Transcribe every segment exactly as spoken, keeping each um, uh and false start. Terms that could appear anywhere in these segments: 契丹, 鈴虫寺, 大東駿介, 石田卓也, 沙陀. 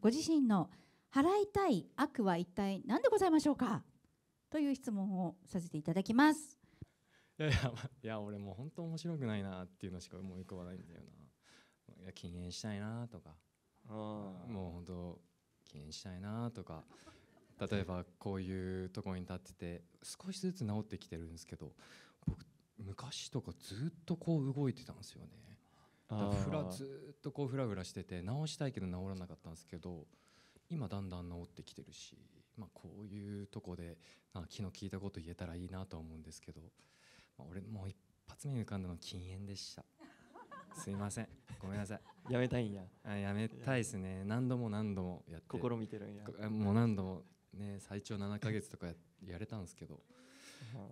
ご自身の払いたい悪は一体何でございましょうかという質問をさせていただきます。いやいや、いや俺もう本当面白くないなっていうのしか思い浮かばないんだよな。いや禁煙したいなとか、あもう本当禁煙したいなとか、例えばこういうところに立ってて少しずつ治ってきてるんですけど、僕昔とかずっとこう動いてたんですよね。ふらずっとこうフラフラしてて治したいけど治らなかったんですけど、今だんだん治ってきてるし、まあ、こういうとこでなんか気の利いたこと言えたらいいなとは思うんですけど、まあ、俺もう一発目に浮かんだのは禁煙でしたすいません、ごめんなさい。やめたいんや。あ、やめたいですね。何度も何度もやって試みてるんや。もう何度もね、最長ななかげつとか や, やれたんですけど、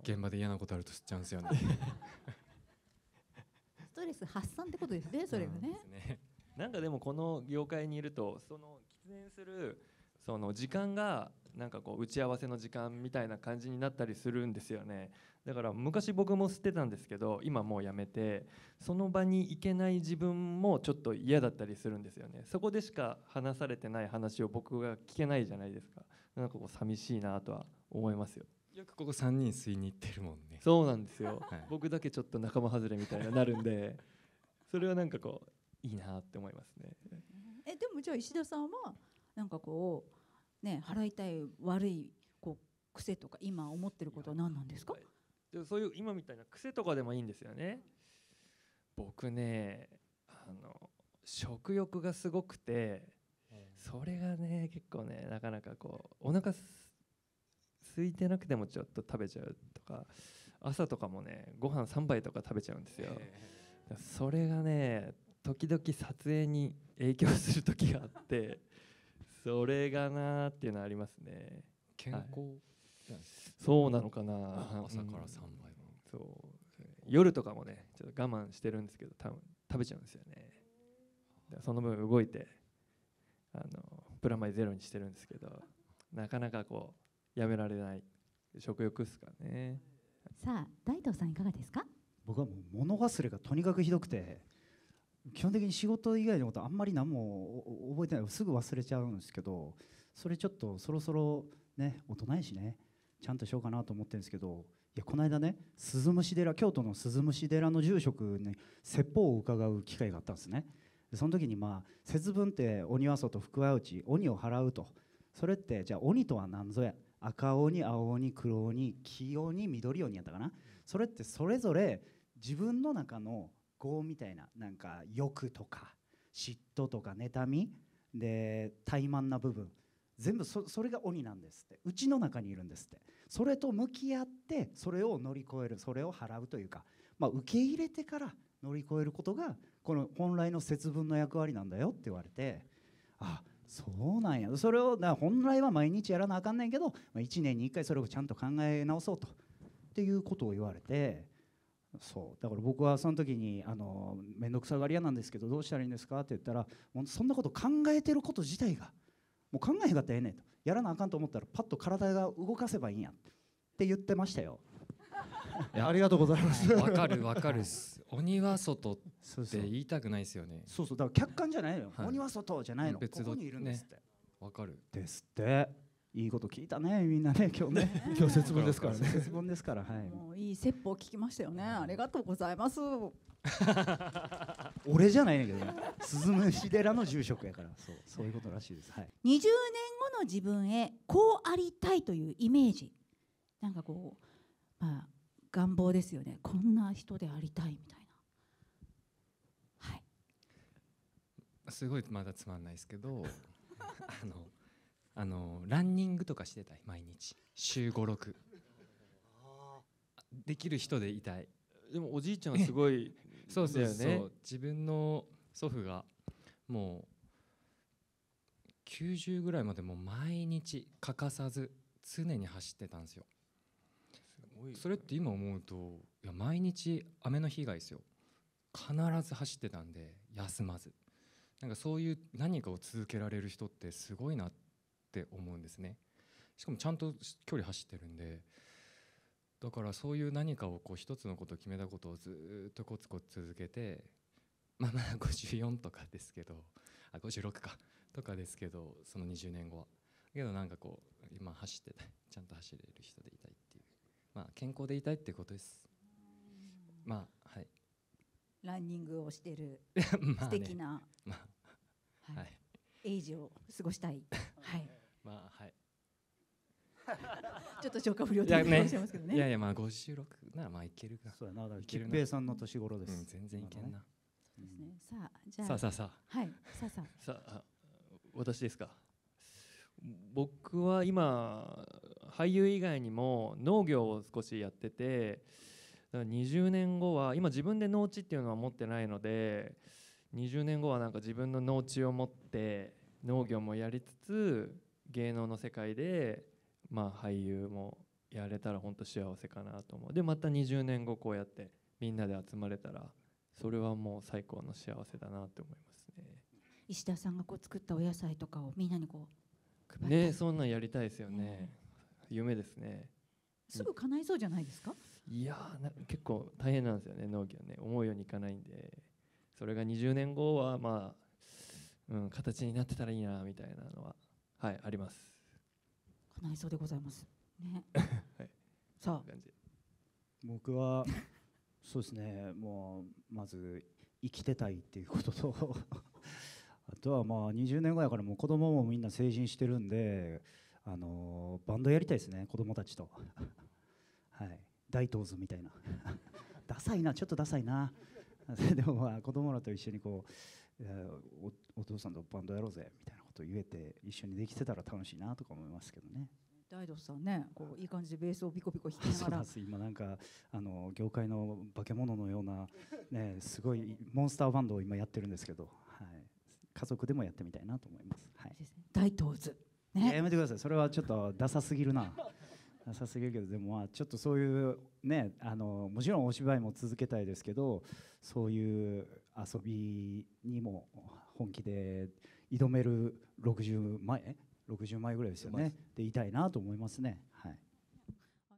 現場で嫌なことあると吸っちゃうんですよねストレス発散ってことですね、それがね。なんかでもこの業界にいると、その喫煙するその時間がなんかこう打ち合わせの時間みたいな感じになったりするんですよね。だから昔僕も吸ってたんですけど、今もうやめて、その場に行けない自分もちょっと嫌だったりするんですよね。そこでしか話されてない話を僕が聞けないじゃないですか。なんかこう寂しいなとは思いますよ。よくここさんにん吸いに行ってるもんね。そうなんですよ、はい、僕だけちょっと仲間外れみたいになるんでそれはなんかこういいなって思いますね。えでもじゃあ石田さんはなんかこうね、払いたい悪いこう癖とか今思ってることは何なんですか？そういう今みたいな癖とかでもいいんですよね。僕ね、あの食欲がすごくて、それがね結構ねなかなかこうお腹空いてなくてもちょっと食べちゃうとか、朝とかもねご飯さんばいとか食べちゃうんですよ。それがね時々撮影に影響する時があってそれがなーっていうのはありますね。健康じゃないですか。そうなのかな。朝からさんばいも、うん、そう夜とかもねちょっと我慢してるんですけど、多分食べちゃうんですよね。その分動いてあのプラマイゼロにしてるんですけど、なかなかこうやめられない食欲ですかね。さあ大東さんいかがですか？僕はもう物忘れがとにかくひどくて、基本的に仕事以外のことあんまり何も覚えてない、すぐ忘れちゃうんですけど、それちょっとそろそろね大人やしねちゃんとしようかなと思ってるんですけど、いやこの間ね鈴虫寺、京都の鈴虫寺の住職に説法を伺う機会があったんですね。でその時にまあ節分って鬼は外福は内、鬼を払うと、それってじゃあ鬼とは何ぞや、赤鬼青鬼黒鬼黄鬼緑鬼やったかな。それってそれぞれ自分の中の業みたいな、なんか欲とか嫉妬とか妬みで怠慢な部分全部 そ, それが鬼なんですって、うちの中にいるんですって。それと向き合ってそれを乗り越える、それを払うというか、まあ、受け入れてから乗り越えることがこの本来の節分の役割なんだよって言われて、あそうなんや、それをだ本来は毎日やらなあかんねんけど、まあ、いちねんにいっかいそれをちゃんと考え直そうとっていうことを言われて。そうだから僕はその時にあの面倒くさがり屋なんですけどどうしたらいいんですかって言ったら、もうそんなこと考えてること自体がもう考えへんかったらええねんと、やらなあかんと思ったらパッと体が動かせばいいんやって言ってましたよ。いやありがとうございます。わかるわかるっす鬼は外って言いたくないですよね。そうそうだから客観じゃないのよ、はい、鬼は外じゃないの、ここにいるんですって。わかるですって。いいこと聞いたねみんなね今日ね今日節分ですからね節分ですから、はい、もういい説法聞きましたよね、ありがとうございます俺じゃないんだけどね鈴虫寺の住職やからそうそういうことらしいです、はい、にじゅうねんごの自分へこうありたいというイメージ、なんかこう、まあ、願望ですよね、こんな人でありたいみたいな、はい、すごいまだつまんないですけどあのあのランニングとかしてたい、毎日週ご、ろくできる人でいたい。でもおじいちゃんはすごいそうそうそう、ね、自分の祖父がもうきゅうじゅうぐらいまでもう毎日欠かさず常に走ってたんですよ。すごい、ね、それって今思うと、いや毎日雨の日以外ですよ必ず走ってたんで休まず、なんかそういう何かを続けられる人ってすごいなってって思うんですね。しかもちゃんと距離走ってるんで、だからそういう何かをこう一つのことを決めたことをずっとコツコツ続けて、まあまあごじゅうよんとかですけど、あごじゅうろくかとかですけど、そのにじゅうねんごは。けどなんかこう今走ってたい、ちゃんと走れる人でいたいっていう、まあ健康でいたいっていうことです。まあはい。ランニングをしてる素敵なエイジを過ごしたい。はい。まあはい。ちょっと消化不良だと思いますけどね。いやいやまあごじゅうろくならまあいけるか。そうやな。吉平さんの年頃です。全然いけんな。そうですね。さあじゃあ。さあさあさあ。はい。さあさあ。さあ私ですか。僕は今俳優以外にも農業を少しやってて、だからにじゅうねんごは今自分で農地っていうのは持ってないので、にじゅうねんごはなんか自分の農地を持って農業もやりつつ芸能の世界でまあ俳優もやれたら本当幸せかなと思う。でまたにじゅうねんごこうやってみんなで集まれたらそれはもう最高の幸せだなって思いますね。石田さんがこう作ったお野菜とかをみんなにこうね、そんなんやりたいですよね、うん、夢ですね。すぐ叶いそうじゃないですか。いやー結構大変なんですよね農業ね、思うようにいかないんで、それがにじゅうねんごはまあ、うん、形になってたらいいなみたいなのははいあります。叶いそうでございますね。はい、さあ僕はそうですね、もうまず生きてたいっていうこととあとはまあにじゅうねんごやからもう子供もみんな成人してるんで、あのバンドやりたいですね、子供たちとはい大東図みたいなダサいな、ちょっとダサいなでもまあ子供らと一緒にこう お, お父さんとバンドやろうぜみたいなことを言えて一緒にできてたら楽しいなとか思いますけどね。大東さんね、こういい感じでベースをビコビコ弾きながら。そうなんです、今なんかあの業界の化け物のような、ね、すごいモンスターバンドを今やってるんですけど、はい家族でもやってみたいなと思います。はい、大東図、ね、やめてください。それはちょっとダサすぎるな。ダサすぎるけど、でもまあちょっとそういうね、あのもちろんお芝居も続けたいですけど、そういう遊びにも本気で挑めるろくじゅうまえ、ろくじゅうまえぐらいですよね。でいたいなと思いますね。